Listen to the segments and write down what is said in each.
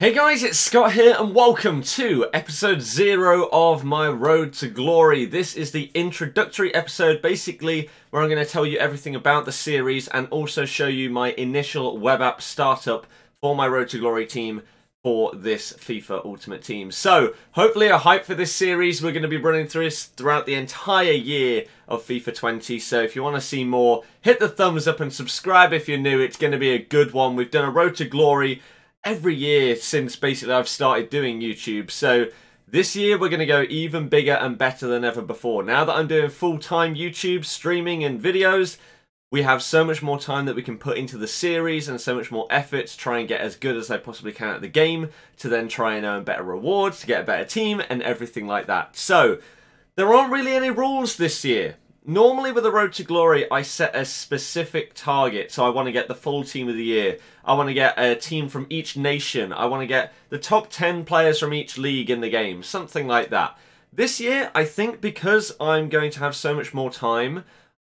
Hey guys, it's Scott here and welcome to episode 0 of my Road to Glory. This is the introductory episode, basically, where I'm going to tell you everything about the series and also show you my initial web app startup for my Road to Glory team for this FIFA Ultimate Team. So, hopefully you're hyped for this series. We're going to be running through this throughout the entire year of FIFA 20, so if you want to see more, hit the thumbs up and subscribe if you're new. It's going to be a good one. We've done a Road to Glory every year since basically I've started doing YouTube, so this year we're going to go even bigger and better than ever before. Now that I'm doing full-time YouTube streaming and videos, we have so much more time that we can put into the series and so much more effort to try and get as good as I possibly can at the game, to then try and earn better rewards, to get a better team and everything like that. So there aren't really any rules this year. Normally with the Road to Glory, I set a specific target. So I want to get the full team of the year. I want to get a team from each nation. I want to get the top 10 players from each league in the game. Something like that. This year, I think because I'm going to have so much more time,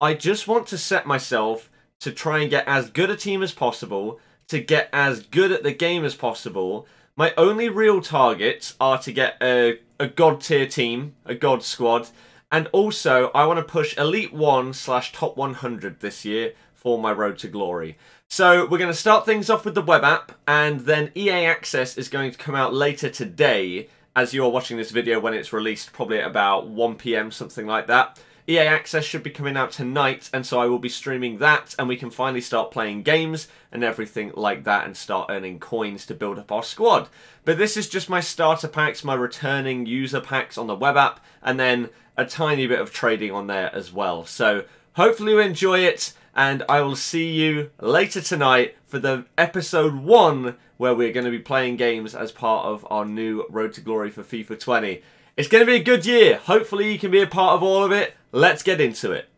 I just want to set myself to try and get as good a team as possible, to get as good at the game as possible. My only real targets are to get a god tier team, a god squad, and also, I want to push Elite One / Top 100 this year for my Road to Glory. So, we're going to start things off with the web app, and then EA Access is going to come out later today, as you're watching this video when it's released, probably at about 1 PM, something like that. EA Access should be coming out tonight, and so I will be streaming that, and we can finally start playing games and everything like that and start earning coins to build up our squad. But this is just my starter packs, my returning user packs on the web app, and then a tiny bit of trading on there as well. So hopefully you enjoy it, and I will see you later tonight for the episode 1, where we're going to be playing games as part of our new Road to Glory for FIFA 20. It's going to be a good year. Hopefully you can be a part of all of it. Let's get into it.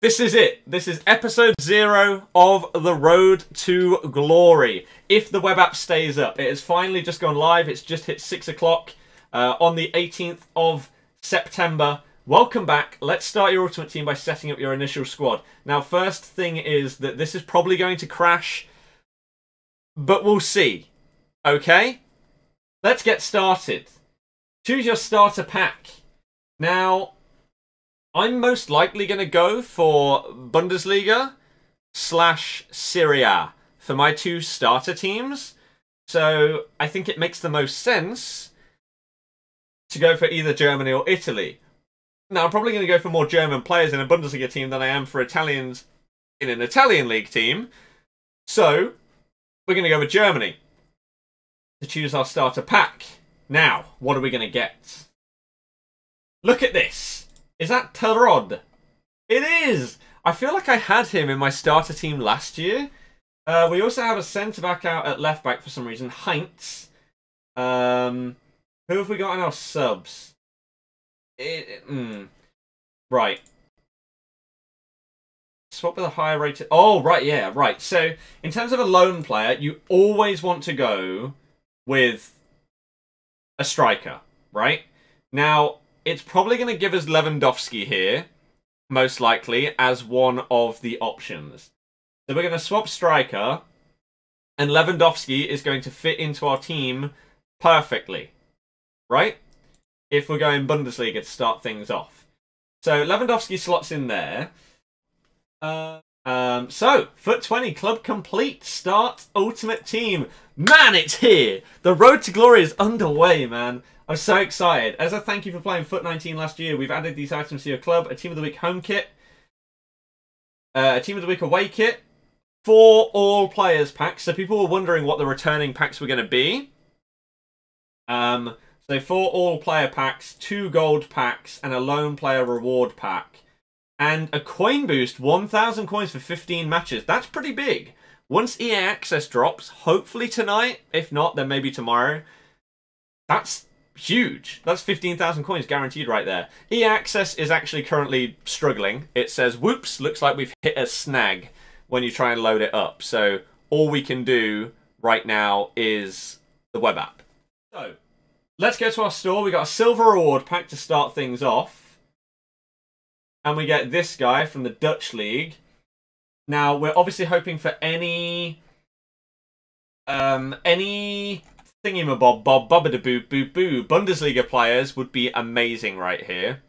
This is it. This is episode 0 of the Road to Glory. If the web app stays up, it has finally just gone live. It's just hit 6 o'clock on the 18th of September. Welcome back. Let's start your Ultimate Team by setting up your initial squad. Now, first thing is that this is probably going to crash, but we'll see. Okay? Let's get started. Choose your starter pack. Now, I'm most likely going to go for Bundesliga / Serie A for my 2 starter teams. So I think it makes the most sense to go for either Germany or Italy. Now, I'm probably going to go for more German players in a Bundesliga team than I am for Italians in an Italian league team. So we're going to go with Germany to choose our starter pack. Now, what are we going to get? Look at this. Is that Tarod? It is! I feel like I had him in my starter team last year. We also have a centre-back out at left-back for some reason. Heinz. Who have we got in our subs? Right. Swap with a higher rated... Oh, right, yeah, right. So, in terms of a lone player, you always want to go with a striker, right? Now, it's probably going to give us Lewandowski here, most likely, as one of the options. So we're going to swap striker, and Lewandowski is going to fit into our team perfectly, right? If we're going Bundesliga to start things off. So Lewandowski slots in there. So, Foot 20, Club Complete, Start, Ultimate Team. Man, it's here! The Road to Glory is underway, man. I'm so excited. As a thank you for playing Foot 19 last year, we've added these items to your club. A Team of the Week home kit. A Team of the Week away kit. 4 all players packs. So people were wondering what the returning packs were going to be. So 4 all player packs, 2 gold packs, and a lone player reward pack. And a coin boost, 1,000 coins for 15 matches. That's pretty big. Once EA Access drops, hopefully tonight, if not, then maybe tomorrow. That's huge. That's 15,000 coins guaranteed right there. EA Access is actually currently struggling. It says, whoops, looks like we've hit a snag when you try and load it up. So all we can do right now is the web app. So let's go to our store. We got a silver reward pack to start things off. And we get this guy from the Dutch League. Now, we're obviously hoping for any Thingy-ma-bob-bob-bobba-da-boo-boo-boo. Bundesliga players would be amazing right here.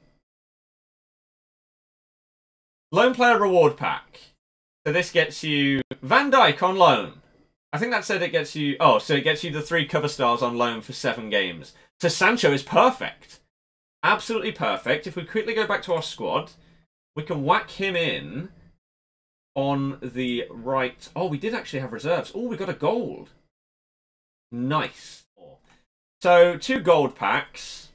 Loan player reward pack. So this gets you Van Dijk on loan. I think that said it gets you... Oh, so it gets you the 3 cover stars on loan for 7 games. So Sancho is perfect. Absolutely perfect. If we quickly go back to our squad, we can whack him in on the right. Oh, we did actually have reserves. Oh, we got a gold. Nice. So 2 gold packs.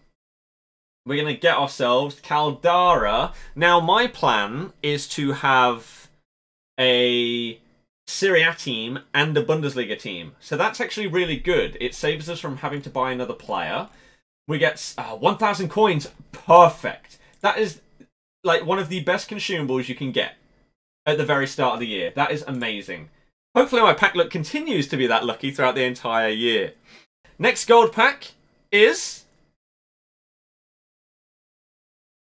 We're going to get ourselves Caldara. Now, my plan is to have a Serie A team and a Bundesliga team. So that's actually really good. It saves us from having to buy another player. We get 1,000 coins. Perfect. That is like one of the best consumables you can get at the very start of the year. That is amazing. Hopefully my pack luck continues to be that lucky throughout the entire year. Next gold pack is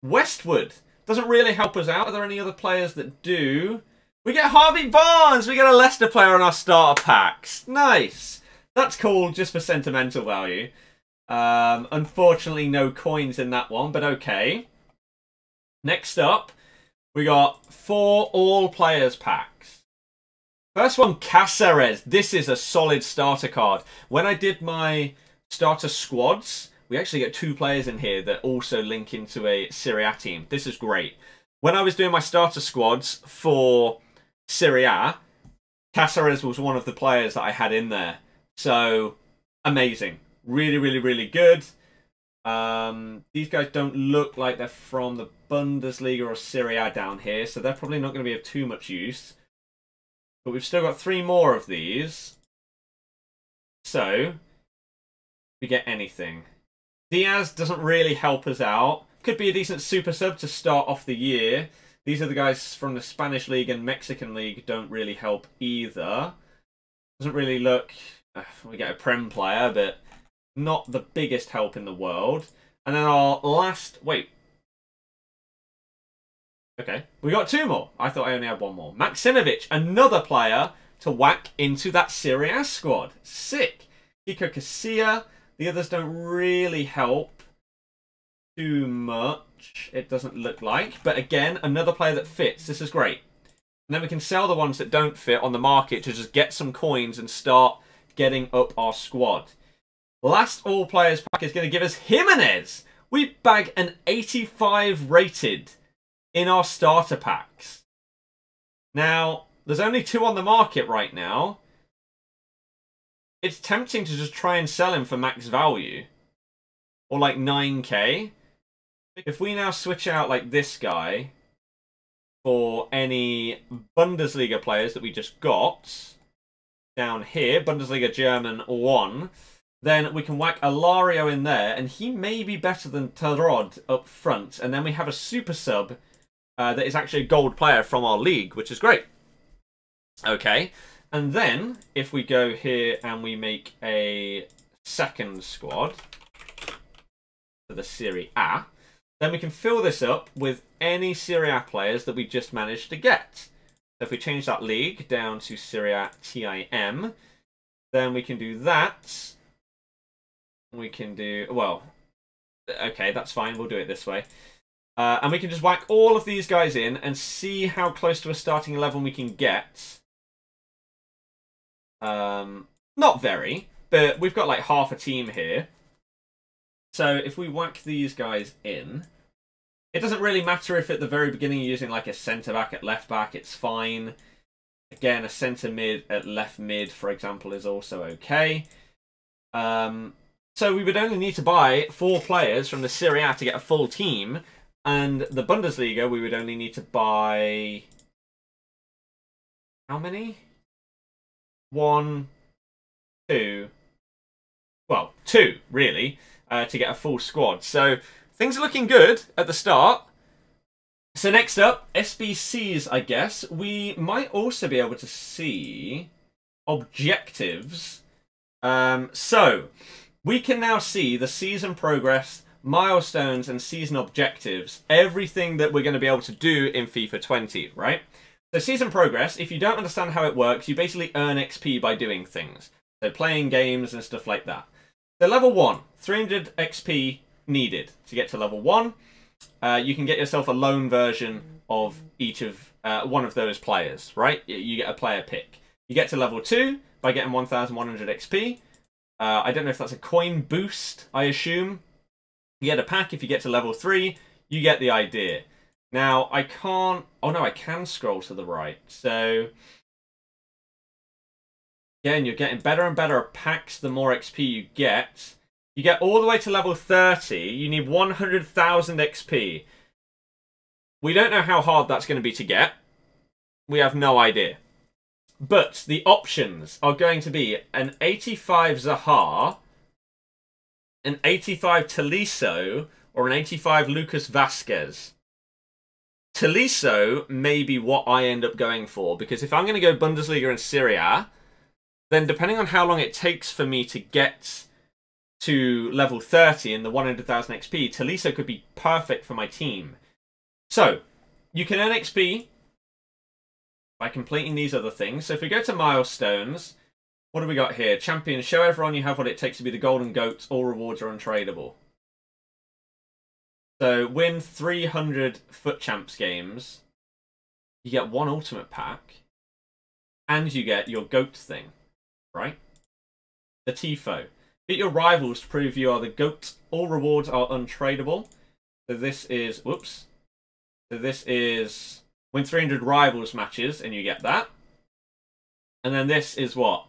Westwood. Doesn't really help us out. Are there any other players that do? We get Harvey Barnes. We get a Leicester player on our starter packs. Nice. That's cool just for sentimental value. Unfortunately, no coins in that one, but okay. Next up, we got 4 all players packs. First one, Caceres. This is a solid starter card. When I did my starter squads, we actually get 2 players in here that also link into a Serie A team. This is great. When I was doing my starter squads for Serie A, Caceres was one of the players that I had in there. So, amazing. Really, really, really good. These guys don't look like they're from the Bundesliga or Serie A down here, so they're probably not going to be of too much use. But we've still got 3 more of these. So, we get anything. Diaz doesn't really help us out. Could be a decent super sub to start off the year. These are the guys from the Spanish League and Mexican League, don't really help either. Doesn't really look... we get a Prem player, but... not the biggest help in the world. And then our last... wait. Okay. We got 2 more. I thought I only had 1 more. Maksinovic, another player to whack into that Serie A squad. Sick. Kiko Casilla. The others don't really help too much, it doesn't look like. But again, another player that fits. This is great. And then we can sell the ones that don't fit on the market to just get some coins and start getting up our squad. Last all players pack is going to give us Jimenez. We bag an 85 rated in our starter packs. Now, there's only 2 on the market right now. It's tempting to just try and sell him for max value. Or like 9k. If we now switch out like this guy for any Bundesliga players that we just got down here, Bundesliga German 1, then we can whack Alario in there, and he may be better than Tarod up front. And then we have a super sub that is actually a gold player from our league, which is great. Okay, and then if we go here and we make a second squad for the Serie A, then we can fill this up with any Serie A players that we just managed to get. So if we change that league down to Serie A TIM, then we can do that. We can do, well, okay, that's fine. We'll do it this way. And we can just whack all of these guys in and see how close to a starting 11 we can get. Not very, but we've got like half a team here. So if we whack these guys in, it doesn't really matter if at the very beginning you're using like a centre-back at left-back, it's fine. Again, a centre-mid at left-mid, for example, is also okay. So we would only need to buy 4 players from the Serie A to get a full team. And the Bundesliga, we would only need to buy... how many? 1, 2... well, 2, really, to get a full squad. So things are looking good at the start. So next up, SBCs, I guess. We might also be able to see objectives. So... we can now see the season progress, milestones, and season objectives. Everything that we're going to be able to do in FIFA 20, right? So season progress, if you don't understand how it works, you basically earn XP by doing things. So playing games and stuff like that. They're level 1. 300 XP needed to get to level 1. You can get yourself a loan version of each of one of those players, right? You get a player pick. You get to level 2 by getting 1,100 XP. I don't know if that's a coin boost, I assume. You get a pack if you get to level 3. You get the idea. Now, I can't... Oh, no, I can scroll to the right. So, again, you're getting better and better packs the more XP you get. You get all the way to level 30. You need 100,000 XP. We don't know how hard that's going to be to get. We have no idea. But the options are going to be an 85 Zaha, an 85 Tolisso, or an 85 Lucas Vasquez. Tolisso may be what I end up going for, because if I'm going to go Bundesliga and Serie A, then depending on how long it takes for me to get to level 30 in the 100,000 XP, Tolisso could be perfect for my team. So, you can earn XP by completing these other things. So if we go to milestones, what do we got here? Champions, show everyone you have what it takes to be the golden goat. All rewards are untradeable. So, win 300 Foot Champs games, you get one ultimate pack, and you get your goat thing, right? The Tifo. Beat your rivals to prove you are the goat. All rewards are untradeable. So this is, whoops. So this is win 300 rivals matches, and you get that. And then this is what?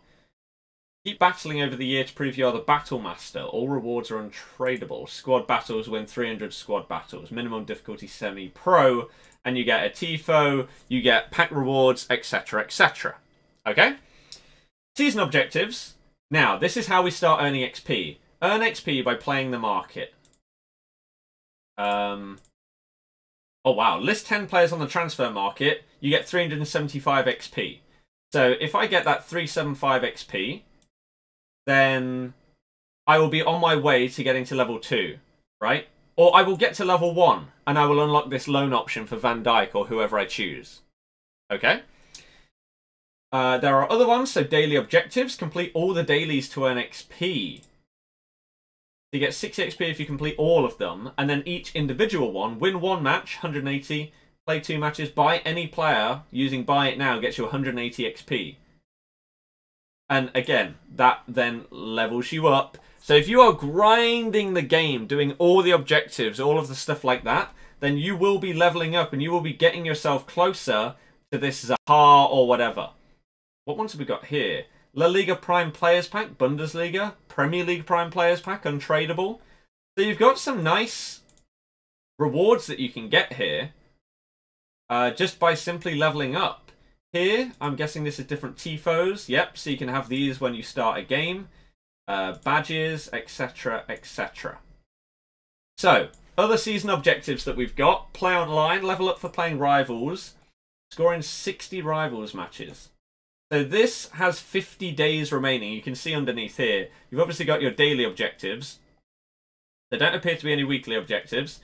Keep battling over the year to prove you are the battle master. All rewards are untradeable. Squad battles, win 300 squad battles. Minimum difficulty semi-pro. And you get a Tifo, you get pack rewards, etc, etc. Okay? Season objectives. Now, this is how we start earning XP. Earn XP by playing the market. Oh, wow. List 10 players on the transfer market. You get 375 XP. So, if I get that 375 XP... then I will be on my way to getting to level 2, right? Or I will get to level 1, and I will unlock this loan option for Van Dijk or whoever I choose. Okay? There are other ones, so daily objectives. Complete all the dailies to earn XP. You get 60 XP if you complete all of them, and then each individual one. Win one match, 180. Play two matches. Buy any player using Buy It Now gets you 180 XP. And again, that then levels you up. So if you are grinding the game, doing all the objectives, all of the stuff like that, then you will be leveling up and you will be getting yourself closer to this Zaha or whatever. What ones have we got here? La Liga Prime Players Pack, Bundesliga, Premier League Prime Players Pack, untradeable. So you've got some nice rewards that you can get here just by simply leveling up. Here, I'm guessing this is different Tifos. Yep, so you can have these when you start a game. Badges, etc, etc. So, other season objectives that we've got. Play online, level up for playing rivals. Scoring 60 rivals matches. So this has 50 days remaining. You can see underneath here. You've obviously got your daily objectives. There don't appear to be any weekly objectives.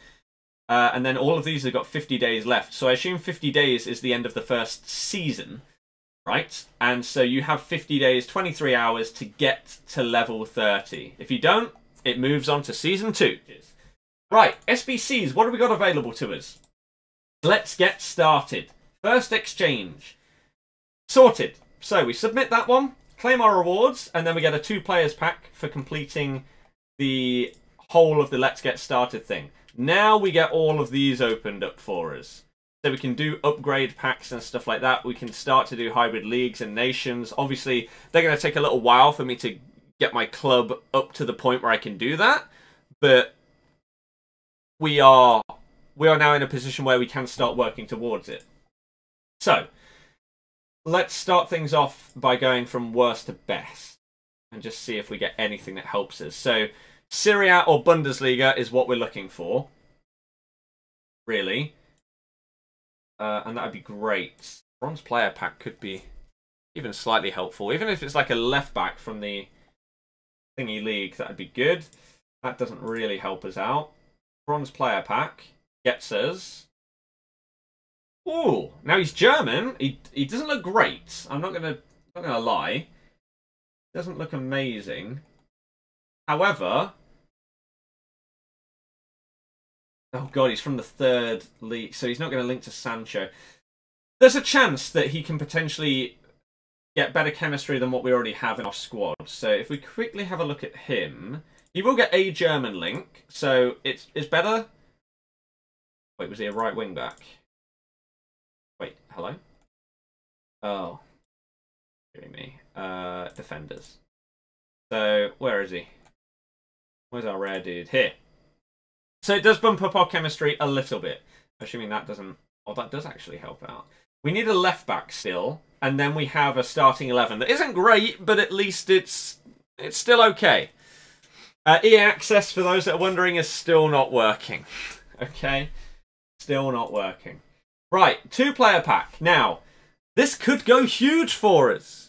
And then all of these have got 50 days left. So I assume 50 days is the end of the first season, right? And so you have 50 days, 23 hours to get to level 30. If you don't, it moves on to Season 2. Right, SBCs, what have we got available to us? Let's get started. First exchange. Sorted. So we submit that one, claim our rewards, and then we get a 2 players pack for completing the whole of the Let's Get Started thing. Now we get all of these opened up for us. So we can do upgrade packs and stuff like that. We can start to do hybrid leagues and nations. Obviously, they're going to take a little while for me to get my club up to the point where I can do that. But we are now in a position where we can start working towards it. So, let's start things off by going from worst to best. And just see if we get anything that helps us. So... Serie A or Bundesliga is what we're looking for, really, and that would be great. Bronze player pack could be even slightly helpful, even if it's like a left back from the thingy league, that would be good. That doesn't really help us out. Bronze player pack gets us... Ooh, now he's German. He doesn't look great. I'm not gonna lie. Doesn't look amazing. However, oh god, he's from the third league, so he's not going to link to Sancho. There's a chance that he can potentially get better chemistry than what we already have in our squad. So if we quickly have a look at him, he will get a German link, so it's better. Wait, was he a right wing back? Wait, hello? Oh, excuse me. Defenders. So where is he? Where's our rare dude? Here. So it does bump up our chemistry a little bit. Assuming that doesn't... Oh, that does actually help out. We need a left back still. And then we have a starting 11 that isn't great, but at least it's still okay. EA Access, for those that are wondering, is still not working. Okay? Still not working. Right, 2-player pack. Now, this could go huge for us.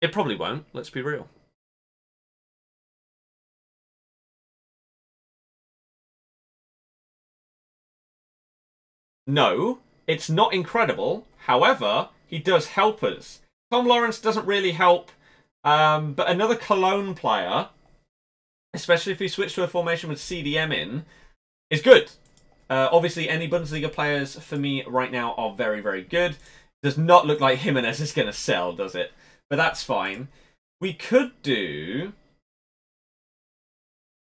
It probably won't, let's be real. No, it's not incredible. However, he does help us. Tom Lawrence doesn't really help, but another Cologne player, especially if we switch to a formation with CDM in, is good. Obviously, any Bundesliga players for me right now are very, very good. Does not look like Jimenez is going to sell, does it? But that's fine. We could do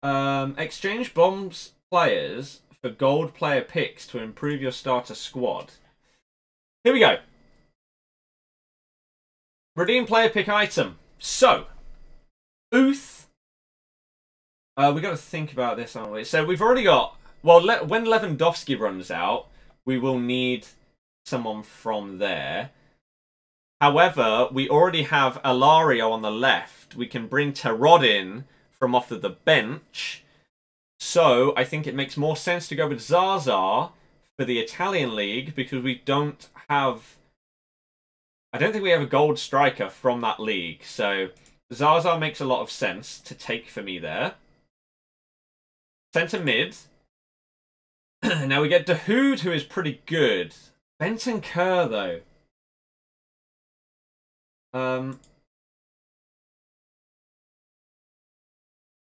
exchange bombs players for gold player picks to improve your starter squad. Here we go. Redeem player pick item. So, Uth. We've got to think about this, aren't we? So we've already got... Well, when Lewandowski runs out, we will need someone from there. However, we already have Alario on the left. We can bring Tarod in from off of the bench. So, I think it makes more sense to go with Zaza for the Italian league because we don't have... I don't think we have a gold striker from that league. So, Zaza makes a lot of sense to take for me there. Centre mid. Now we get Dahoud, who is pretty good. Bentancur, though.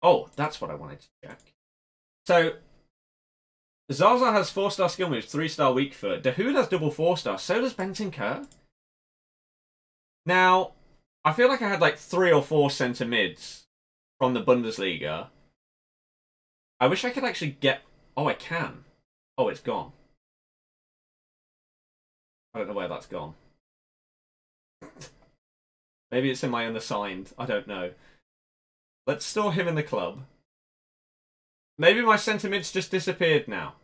Oh, that's what I wanted to check. So, Zaza has 4-star skill moves, 3-star weak foot. Dahoud has double 4-star. So does Bentancur. Now, I feel like I had like 3 or 4 centre mids from the Bundesliga. I wish I could actually get... Oh, I can. Oh, it's gone. I don't know where that's gone. Maybe it's in my unassigned. I don't know. Let's store him in the club. Maybe my centre mid's just disappeared now.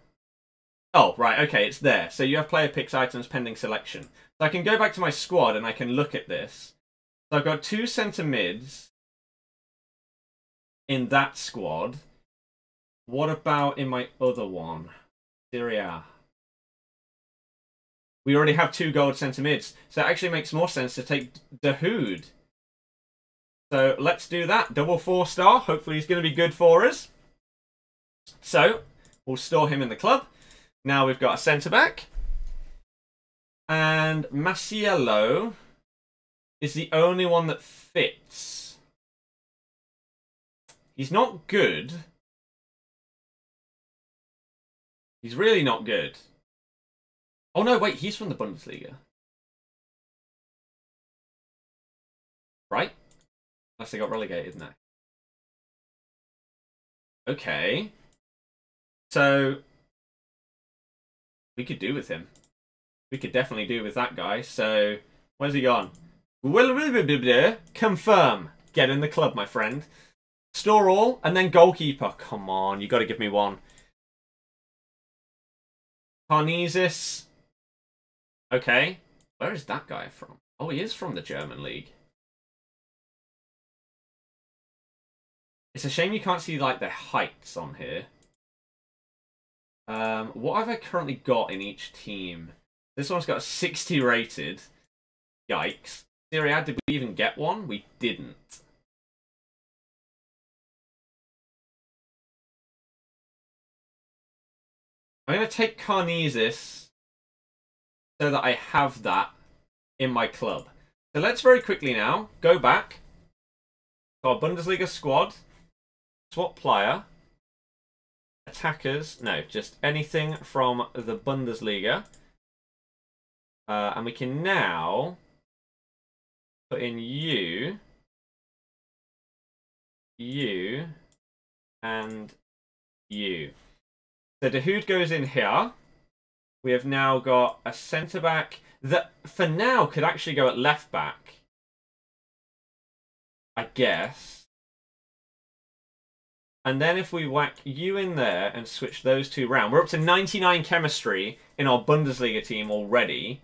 Oh, right, okay, it's there. So you have player picks items pending selection. So I can go back to my squad and I can look at this. So I've got 2 centre mids in that squad. What about in my other one? Serie A. We already have 2 gold centre mids. So it actually makes more sense to take Dahoud. So let's do that. Double 4-star. Hopefully he's going to be good for us. So, we'll store him in the club. Now we've got a centre-back. And Macielo is the only one that fits. He's not good. He's really not good. Oh no, wait, he's from the Bundesliga. Right? Unless they got relegated now. Okay. So, we could do with him. We could definitely do with that guy. So, where's he gone? Confirm. Get in the club, my friend. Store all, and then goalkeeper. Come on, you got to give me one. Carnesis. Okay. Where is that guy from? Oh, he is from the German league. It's a shame you can't see, like, their heights on here. What have I currently got in each team? This one's got a 60 rated. Yikes. Serie A, did we even get one? We didn't. I'm going to take Carnesis so that I have that in my club. So let's very quickly now go back to our Bundesliga squad. Swap player. Attackers. No, just anything from the Bundesliga. And we can now put in you. You. And you. So Dahoud goes in here. We have now got a centre-back that, for now, could actually go at left-back. I guess. And then if we whack you in there and switch those two round, we're up to 99 chemistry in our Bundesliga team already.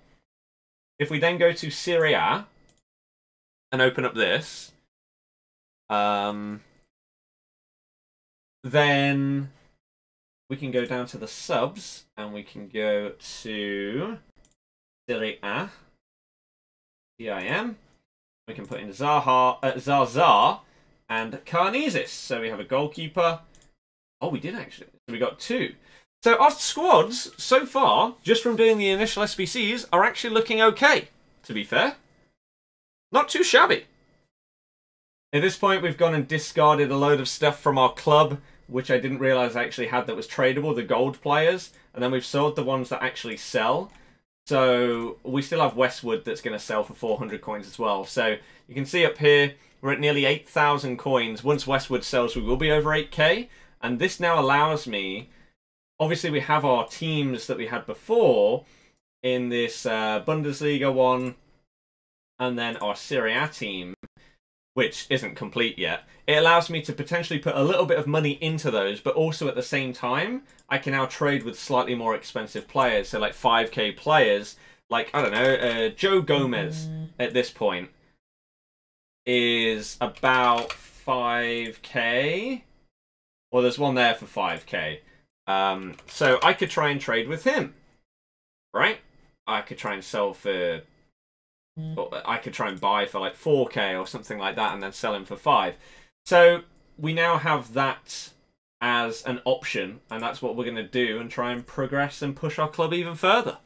If we then go to Serie A and open up this, then we can go down to the subs and we can go to Serie A. We can put in Zaza and Carnesis. So we have a goalkeeper. Oh, we did actually. So we got two. So our squads so far, just from doing the initial SBCs, are actually looking okay, to be fair. Not too shabby. At this point, we've gone and discarded a load of stuff from our club, which I didn't realise I actually had that was tradable, the gold players. And then we've sold the ones that actually sell. So we still have Westwood that's going to sell for 400 coins as well. So you can see up here, we're at nearly 8,000 coins. Once Westwood sells, we will be over 8k. And this now allows me... Obviously, we have our teams that we had before in this Bundesliga one. And then our Serie A team, which isn't complete yet. It allows me to potentially put a little bit of money into those, but also at the same time, I can now trade with slightly more expensive players. So like 5k players, like, I don't know, Joe Gomez at this point is about 5k. Well, there's one there for 5k. So I could try and trade with him, right? I could try and sell for... But I could try and buy for like 4k or something like that and then sell him for 5. So we now have that as an option, and that's what we're going to do and try and progress and push our club even further.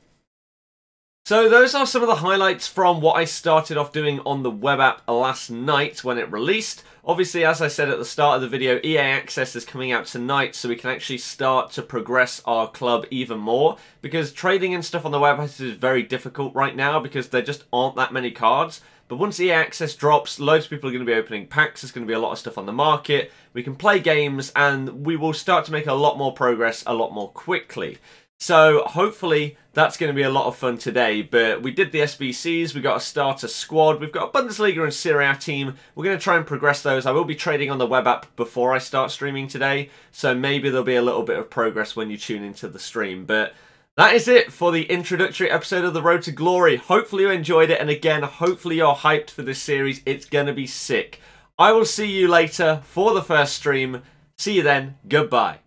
So those are some of the highlights from what I started off doing on the web app last night when it released. Obviously, as I said at the start of the video, EA Access is coming out tonight, so we can actually start to progress our club even more, because trading and stuff on the web app is very difficult right now because there just aren't that many cards. But once EA Access drops, loads of people are going to be opening packs, there's going to be a lot of stuff on the market, we can play games, and we will start to make a lot more progress a lot more quickly. So hopefully that's going to be a lot of fun today. But we did the SBCs, we got a starter squad, we've got a Bundesliga and Serie A team. We're going to try and progress those. I will be trading on the web app before I start streaming today, so maybe there'll be a little bit of progress when you tune into the stream. But that is it for the introductory episode of The Road to Glory. Hopefully you enjoyed it, and again, hopefully you're hyped for this series. It's going to be sick. I will see you later for the first stream. See you then. Goodbye.